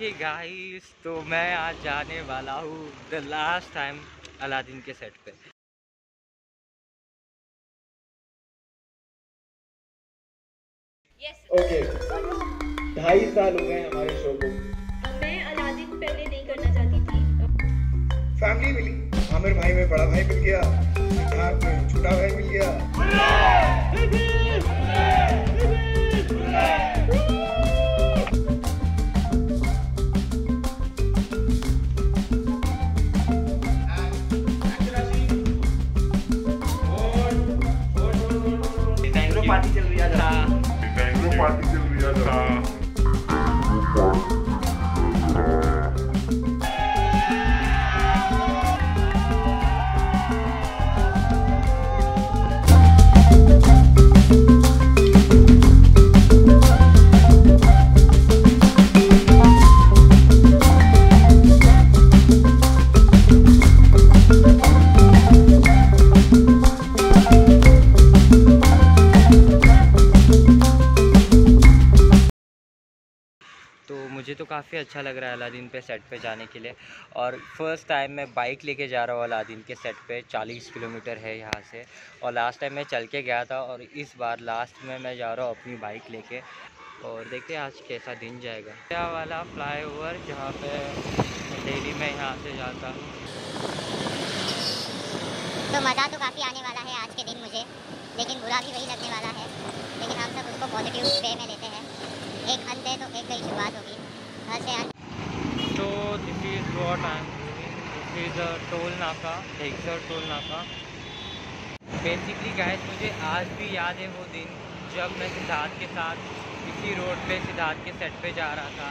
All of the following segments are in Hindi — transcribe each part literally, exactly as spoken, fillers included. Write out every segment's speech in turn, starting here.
हे गाइस, तो मैं आज जाने वाला हूँ द लास्ट टाइम अलादीन के सेट पे। ओके, ढाई साल हो गए हमारे शो को। मैं अलादीन पहले नहीं करना चाहती थी। फैमिली मिली, आमिर भाई में बड़ा भाई मिल गया, सिद्धार्थ में छोटा भाई मिल गया। पार्टी चल रही है, पार्टी चल रही है। मुझे तो काफ़ी अच्छा लग रहा है अलादीन पे सेट पे जाने के लिए, और फर्स्ट टाइम मैं बाइक लेके जा रहा हूँ अलादीन के सेट पे। चालीस किलोमीटर है यहाँ से, और लास्ट टाइम मैं चल के गया था और इस बार लास्ट में मैं जा रहा हूँ अपनी बाइक लेके। और देखते हैं आज कैसा दिन जाएगा। क्या वाला फ्लाईओवर जहाँ पे डेली मैं यहाँ से जाता हूँ, तो मज़ा तो काफ़ी आने वाला है आज के दिन मुझे, लेकिन बुरा भी वही लगने वाला है। लेकिन हम सब उसको पॉजिटिव वे में लेते हैं, एक अंत है तो एक नई शुरुआत होगी। तो this is what I am doing. This is toll नाका, हेक्सर टोल नाका। बेसिकली गाइस, मुझे आज भी याद है वो दिन जब मैं सिद्धार्थ के साथ इसी रोड पे सिद्धार्थ के सेट पे जा रहा था,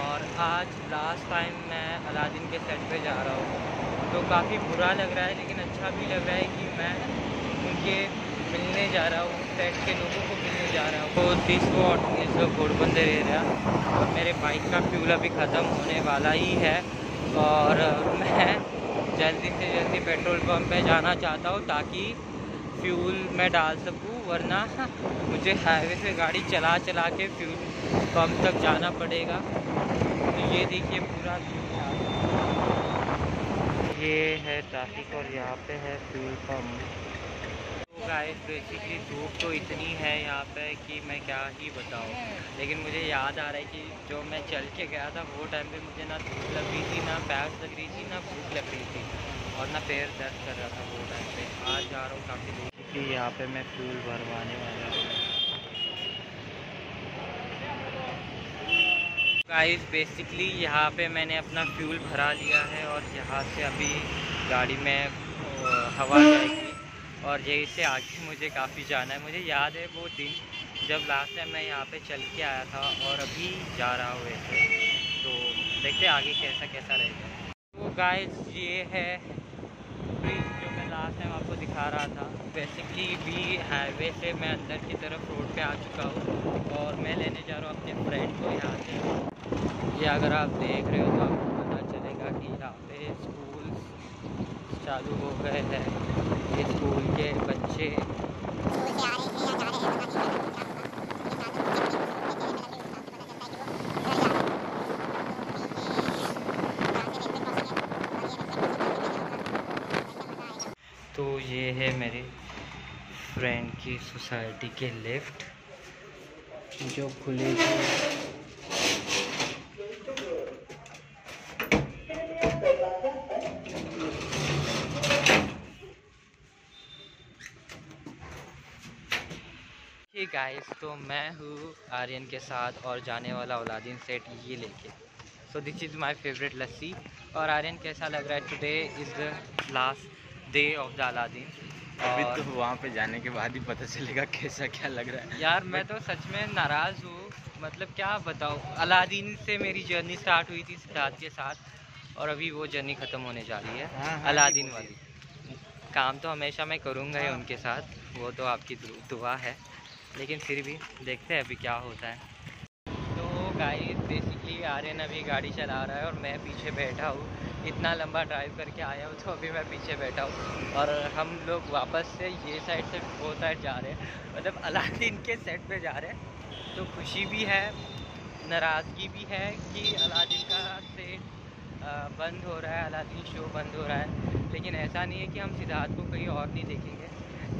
और आज लास्ट टाइम मैं अलादीन के सेट पे जा रहा हूँ। तो काफ़ी बुरा लग रहा है, लेकिन अच्छा भी लग रहा है कि मैं उनके मिलने जा रहा हूँ, सेट के लोगों को मिलने जा रहा हूँ। तो this what is the Ghodbunder area, और मेरे बाइक का फ्यूल अभी ख़त्म होने वाला ही है, और मैं जल्दी से जल्दी पेट्रोल पंप पे जाना चाहता हूँ ताकि फ्यूल मैं डाल सकूँ, वरना मुझे हाईवे से गाड़ी चला चला के फ्यूल पंप तक जाना पड़ेगा। तो ये देखिए पूरा ये है ट्रैफिक, और यहाँ पे है फ्यूल पम्प। गाइस, बेसिकली धूप तो इतनी है यहाँ पे कि मैं क्या ही बताऊँ, लेकिन मुझे याद आ रहा है कि जो मैं चल के गया था वो टाइम पे मुझे ना धूप लग रही थी, ना प्यास लग रही थी, ना भूख लग रही थी, और ना पैर दर्द कर रहा था वो टाइम पे। आज जा रहा हूँ काफ़ी दूर, क्योंकि यहाँ पे मैं फ्यूल भरवाने वाला हूँ। गाइस, बेसिकली यहाँ पे मैंने अपना फ्यूल भरा लिया है, और यहाँ से अभी गाड़ी में हवा जाएगी, और यहीं से आगे मुझे काफ़ी जाना है। मुझे याद है वो दिन जब लास्ट टाइम मैं यहाँ पे चल के आया था, और अभी जा रहा हुए थे। तो देखते हैं आगे कैसा कैसा रहेगा। तो गाइस, ये है ब्रिज जो मैं लास्ट टाइम आपको दिखा रहा था। बेसिकली भी हाईवे से मैं अंदर की तरफ रोड पे आ चुका हूँ, और मैं लेने जा रहा हूँ अपने फ्रेंड को यहाँ से। ये अगर आप देख रहे हो तो आपको पता चलेगा कि यहाँ पे स्कूल चालू हो गए हैं, स्कूल के बच्चे तो ये है मेरे फ्रेंड की सोसाइटी के लिफ्ट जो खुलेगी। गाइस, तो मैं हूँ आर्यन के साथ, और जाने वाला अलादीन सेट ये लेके। So this is my favourite lassi. और आर्यन, कैसा लग रहा है? Today is the last day of the Aladdin. अभी तो वहाँ पे जाने के बाद ही पता चलेगा कैसा क्या लग रहा है। यार, मैं तो सच में नाराज़ हूँ, मतलब क्या बताऊँ। अलादीन से मेरी जर्नी स्टार्ट हुई थी सिद्धार्थ के साथ, और अभी वो जर्नी ख़त्म होने जा रही है अलादीन वाली। काम तो हमेशा मैं करूँगा ही उनके साथ, वो तो आपकी दुआ है, लेकिन फिर भी देखते हैं अभी क्या होता है। तो गाइस, बेसिकली आर्यन अभी गाड़ी चला रहा है और मैं पीछे बैठा हूँ। इतना लंबा ड्राइव करके आया हूँ, तो अभी मैं पीछे बैठा हूँ, और हम लोग वापस से ये साइड से वो साइड जा रहे हैं, मतलब अलादीन के सेट पे जा रहे हैं। तो खुशी भी है, नाराज़गी भी है कि अलादीन बंद हो रहा है, अलादीन शो बंद हो रहा है, लेकिन ऐसा नहीं है कि हम सिद्धार्थ को कहीं और नहीं देखेंगे।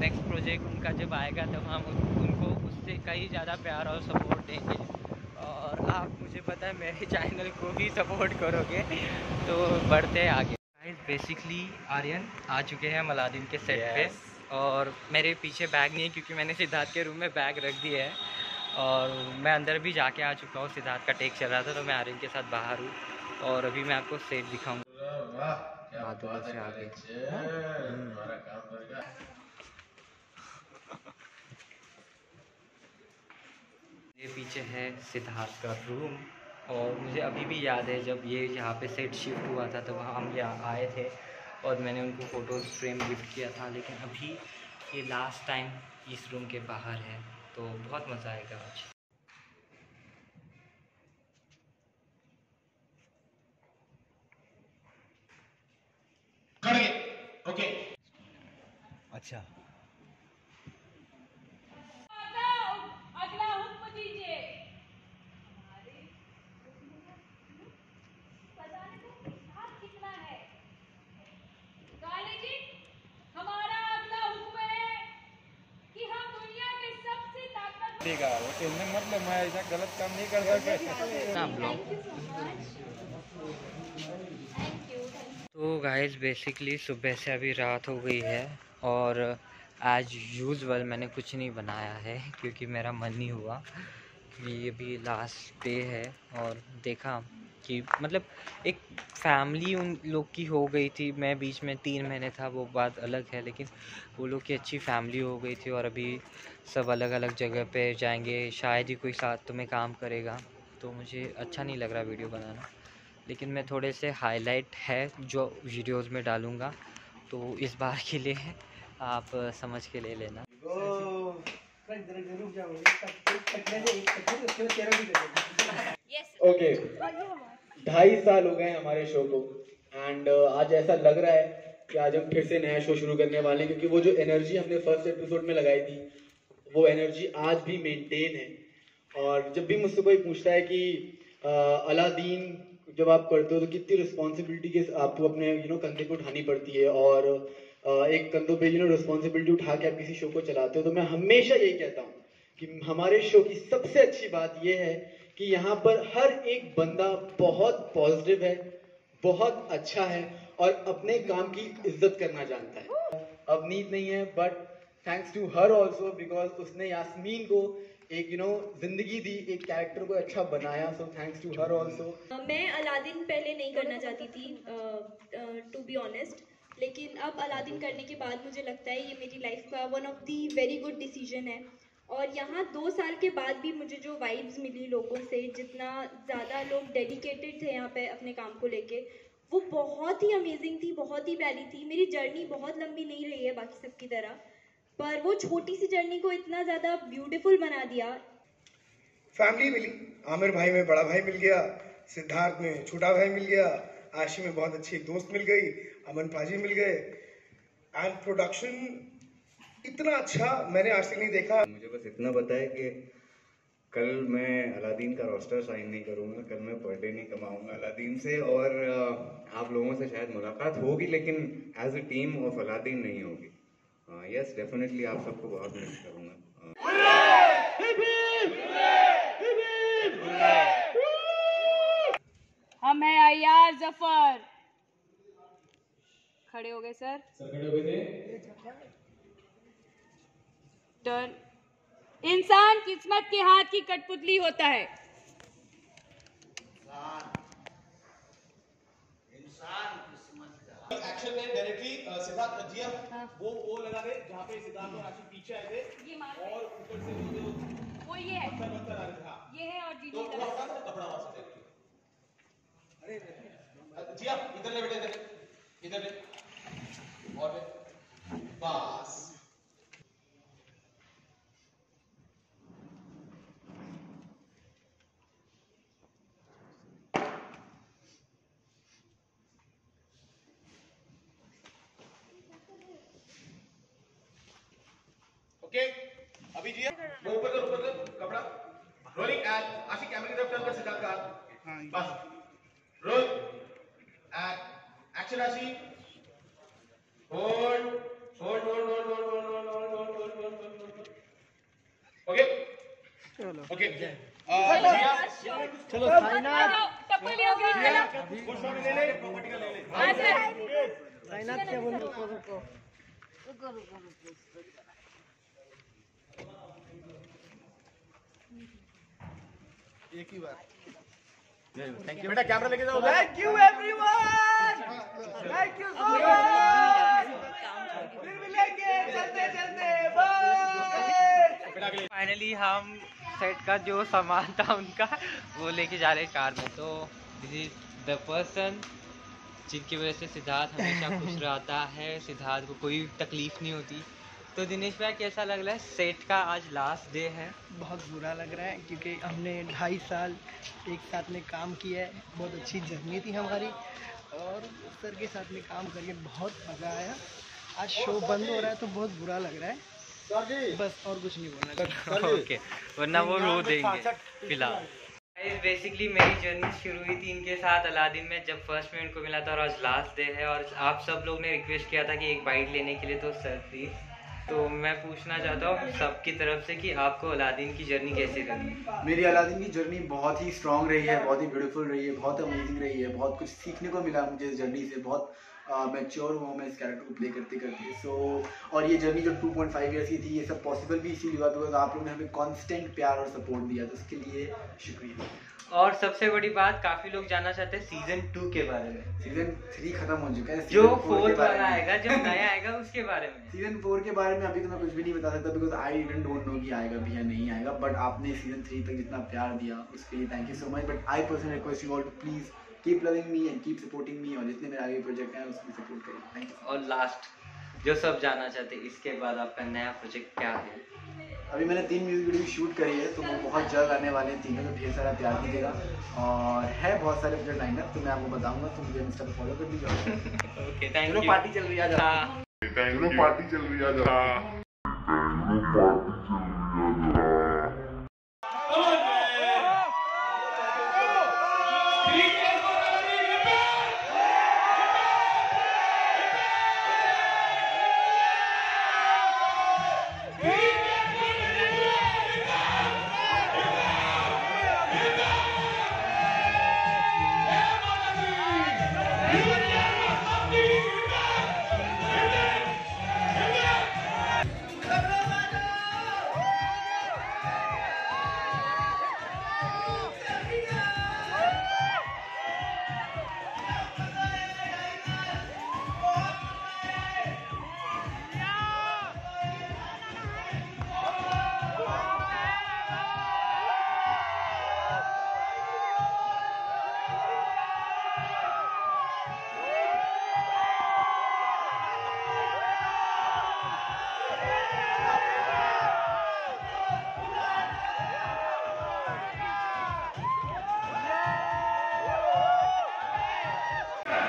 नेक्स्ट प्रोजेक्ट उनका जब आएगा तब हम उनको उससे कहीं ज़्यादा प्यार और सपोर्ट देंगे, और आप मुझे पता है मेरे चैनल को भी सपोर्ट करोगे। तो बढ़ते हैं आगे। बेसिकली आर्यन आ चुके हैं अलादीन के सेट yes. पे, और मेरे पीछे बैग नहीं है क्योंकि मैंने सिद्धार्थ के रूम में बैग रख दिया है, और मैं अंदर भी जाके आ चुका हूँ। सिद्धार्थ का टेक चल रहा था तो मैं आर्यन के साथ बाहर हूँ, और अभी मैं आपको सेट दिखाऊंगा। ये पीछे है सिद्धार्थ का रूम, और मुझे अभी भी याद है जब ये यहाँ पे सेट शिफ्ट हुआ था तब हम यहाँ आए थे और मैंने उनको फ़ोटोज़ फ्रेम गिफ्ट किया था। लेकिन अभी ये लास्ट टाइम इस रूम के बाहर है, तो बहुत मज़ा आएगा आज। ओके अच्छा देगा वो कहने मतलब मैं ऐसा गलत काम नहीं कर सकता। तो गाइस बेसिकली सुबह से अभी रात हो गई है, और आज यूजुअल मैंने कुछ नहीं बनाया है क्योंकि मेरा मन नहीं हुआ। ये भी लास्ट डे है, और देखा कि मतलब एक फैमिली उन लोग की हो गई थी। मैं बीच में तीन महीने था, वो बात अलग है, लेकिन वो लोग की अच्छी फैमिली हो गई थी, और अभी सब अलग अलग जगह पे जाएंगे। शायद ही कोई साथ तुम्हें काम करेगा, तो मुझे अच्छा नहीं लग रहा वीडियो बनाना। लेकिन मैं थोड़े से हाईलाइट है जो वीडियोस में डालूँगा, तो इस बार के लिए आप समझ के ले लेना। ओके ढाई साल हो गए हमारे शो को, एंड uh, आज ऐसा लग रहा है कि आज हम फिर से नया शो शुरू करने वाले हैं, क्योंकि वो जो एनर्जी हमने फर्स्ट एपिसोड में लगाई थी वो एनर्जी आज भी मेंटेन है। और जब भी मुझसे कोई पूछता है कि अलादीन जब आप करते हो तो कितनी रिस्पॉन्सिबिलिटी के आपको अपने यू नो कंधे को उठानी पड़ती है, और uh, एक कंधों पे यू नो रिस्पॉन्सिबिलिटी उठा के आप किसी शो को चलाते हो, तो मैं हमेशा यही कहता हूँ कि हमारे शो की सबसे अच्छी बात यह है कि यहाँ पर हर एक बंदा बहुत पॉजिटिव है, बहुत अच्छा है, और अपने काम की इज्जत करना जानता है। अब नींद नहीं है, but thanks to her also, because उसने यास्मीन को एक यू नो जिंदगी दी, एक कैरेक्टर को अच्छा बनाया, so thanks to her also. मैं अलादीन पहले नहीं करना चाहती थी टू बी ऑनेस्ट, लेकिन अब अलादीन करने के बाद मुझे लगता है ये मेरी लाइफ का one of the very good decision है। और यहाँ दो साल के बाद भी मुझे जो वाइब्स मिली लोगों से, जितना ज़्यादा लोग डेडिकेटेड थे यहाँ पे अपने काम को लेके, वो बहुत ही अमेजिंग थी, बहुत ही प्यारी थी। मेरी जर्नी बहुत लंबी नहीं रही है बाकी सब की तरह, पर वो छोटी सी जर्नी को इतना ज़्यादा ब्यूटीफुल बना दिया। फैमिली मिली, आमिर भाई में बड़ा भाई मिल गया, सिद्धार्थ में छोटा भाई मिल गया, आशी में बहुत अच्छी दोस्त मिल गई, अमन पाजी मिल गए, एंड प्रोडक्शन इतना अच्छा मैंने आज तक नहीं देखा। मुझे बस इतना पता है कि कल मैं अलादीन का रोस्टर साइन नहीं करूँगा, कल मैं पर डे नहीं कमाऊँगा अलादीन से, और आप लोगों से शायद मुलाकात होगी लेकिन as a team of Aladdin नहीं होगी। यस डेफिनेटली आप सबको बहुत मिस करूँगा। हम हैं अय्याज जफर। खड़े हो गए सर, सर खड़े हो गए। इंसान किस्मत के हाथ की कठपुतली होता है, इंसान किस्मत का। एक्शन में डायरेक्टली सिद्धार्थ जी वो वो लगा रहे जहाँ पे सिद्धार्थ और आशी पीछे आए थे, और ऊपर से वो वो ये है पत्थर पत्थर आ रहा था, ये है और जी जी कपड़ा वास्ते। अरे जी आप इधर ले बैठे, इधर इधर ले, और बस अभी जी वो ऊपर कर ऊपर कर कपड़ा रोलिंग एंड आशी कैमरे की तरफ टर्न कर सिद्धार्थ का, बस role and action Ashi. Hold, hold, hold, hold, hold, hold, hold, hold, hold, hold, hold, hold, hold. Okay. Okay. चलो चलो साइनाथ टप्पल लिया गया कुछ और ले ले प्रॉपर्टी का ले ले साइनाथ क्या बोल रहे हो रुको रुको रुको रुको एक ही बार थैंक यू बेटा कैमरा लेके जाओ thank you everyone thank you so much फिर मिलेंगे चलते चलते बाय फाइनली हम सेट का जो सामान था उनका वो लेके जा रहे कार में। तो दिस इज द पर्सन जिनकी वजह से सिद्धार्थ हमेशा खुश रहता है, सिद्धार्थ को कोई तकलीफ नहीं होती। तो दिनेश भाई कैसा लग रहा है? सेट का आज लास्ट डे है। बहुत बुरा लग रहा है क्योंकि हमने ढाई साल एक साथ में काम किया है, बहुत अच्छी जर्नी थी हमारी और सर के साथ में काम करके बहुत मज़ा आया। आज शो बंद हो रहा है तो बहुत बुरा लग रहा है, बस और कुछ नहीं बोलना। ओके वरना वो रो देंगे। फिलहाल बेसिकली मेरी जर्नी शुरू हुई थी इनके साथ अलादीन में, जब फर्स्ट में इनको मिला था और आज लास्ट डे है। और आप सब लोग ने रिक्वेस्ट किया था कि एक बाइट लेने के लिए, तो सर प्लीज़ तो मैं पूछना चाहता हूँ सबकी तरफ से कि आपको अलादीन की जर्नी कैसी रही? मेरी अलादीन की जर्नी बहुत ही स्ट्रॉन्ग रही है, बहुत ही ब्यूटीफुल रही है, बहुत अमेजिंग रही है, बहुत कुछ सीखने को मिला मुझे इस जर्नी से। बहुत मैच्योर हुआ मैं इस कैरेक्टर को प्ले करते करते। सो so, और ये जर्नी जो टू पॉइंट फाइव इयर्स की थी ये सब पॉसिबल भी इसीलिए हुआ बिकॉज आप लोगों ने हमें कॉन्स्टेंट प्यार और सपोर्ट दिया, तो उसके लिए शुक्रिया। और सबसे बड़ी बात, काफी लोग जानना चाहते हैं सीजन टू के बारे में। सीजन थ्री खत्म हो चुका है, जो फोर्थ वाला आएगा, जो नया आएगा उसके बारे में। सीजन फोर के बारे में अभी तो मैं कुछ भी नहीं बता सकता बिकॉज आई डोंट नो कि आएगा भी या नहीं आएगा। बट आपने सीजन थ्री तक जितना प्यार दिया उसके लिए thank you so much. But I personally request you all to please keep loving me and keep supporting me, और जितने मेरे आगे प्रोजेक्ट हैं उसमें सपोर्ट करिए। Thank you. और लास्ट जो सब जानना चाहते हैं, इसके बाद आपका नया प्रोजेक्ट क्या है? अभी मैंने तीन म्यूजिक वीडियो शूट करी है तो वो बहुत जल्द आने वाले हैं तीनों, तो ढेर सारा प्यार दीजिएगा। और है बहुत सारे प्रोजेक्ट लाइन अप, तो मैं आपको बताऊंगा, तो मुझे इंस्टा पर फॉलो कर दीजिएगा। Okay thank you. पार्टी चल रही है आज, बैंगलोर पार्टी चल रही है आज, बैंगलोर पार्टी चल रही है आज।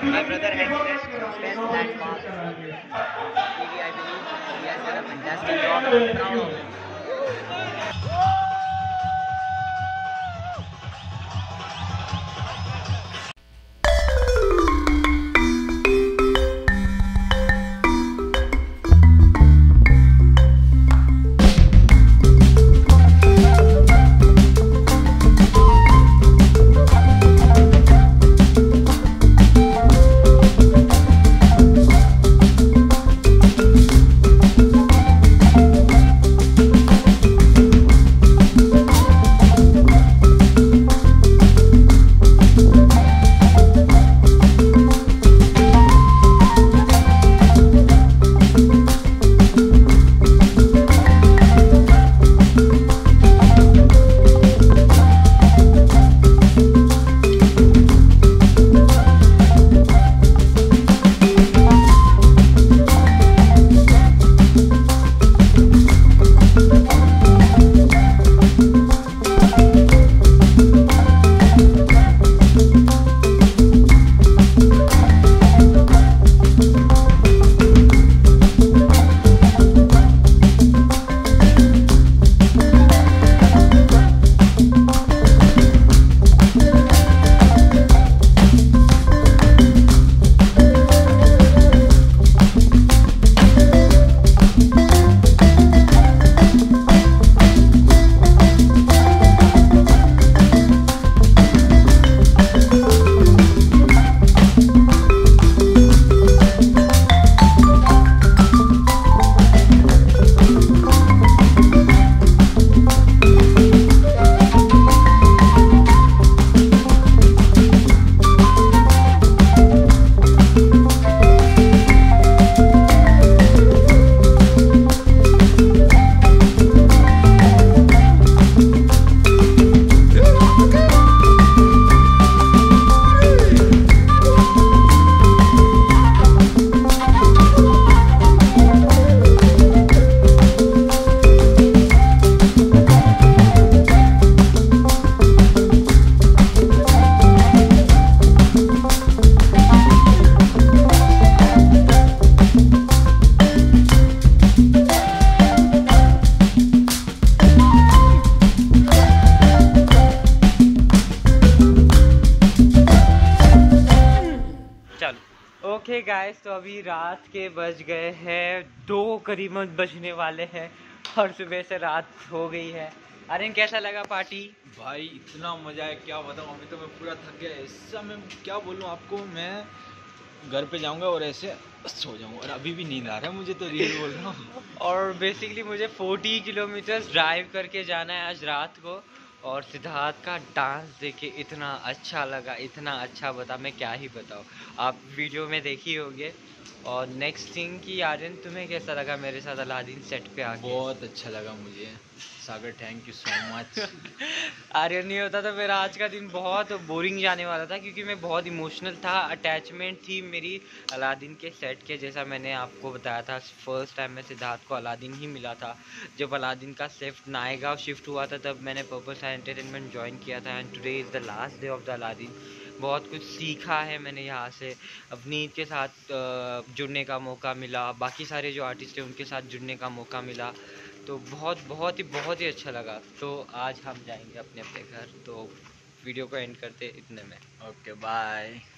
My brother has best platform. Really, I believe he has done a fantastic job. I'm proud of him. Okay okay guys, तो अभी रात के बज गए हैं दो करीबन बजने वाले हैं और सुबह से रात हो गई है। आर्यन, कैसा लगा पार्टी? भाई इतना मज़ा है क्या बताऊँ, अभी तो मैं पूरा थक गया। इससे मैं क्या बोलूँ आपको, मैं घर पे जाऊंगा और ऐसे सो जाऊंगा और अभी भी नींद आ रहा है मुझे, तो रियल बोल रहा हूँ। और बेसिकली मुझे फोर्टी किलोमीटर्स ड्राइव करके जाना है आज रात को, और सिद्धार्थ का डांस देख के इतना अच्छा लगा, इतना अच्छा बता मैं क्या ही बताऊँ, आप वीडियो में देखी होंगे। और नेक्स्ट थिंग कि आर्यन, तुम्हें कैसा लगा मेरे साथ अलादीन सेट पे आके? बहुत अच्छा लगा मुझे Sagar, thank you so much. Aryan नहीं होता तो मेरा आज का दिन बहुत बोरिंग जाने वाला था, क्योंकि मैं बहुत इमोशनल था। अटैचमेंट थी मेरी अलादीन के सेट के, जैसा मैंने आपको बताया था फर्स्ट टाइम मैं सिद्धार्थ को अलादीन ही मिला था। जब अलादीन का शिफ्ट नायगांव शिफ्ट हुआ था तब मैंने पर्पल साइड एंटरटेनमेंट ज्वाइन किया था, and today is the last day of the Aladdin. बहुत कुछ सीखा है मैंने यहाँ से, अपनी के साथ जुड़ने का मौका मिला, बाकी सारे जो आर्टिस्ट हैं उनके साथ जुड़ने का मौका मिला, तो बहुत बहुत ही बहुत ही अच्छा लगा। तो आज हम जाएंगे अपने अपने घर, तो वीडियो को एंड करते इतने में, ओके बाय।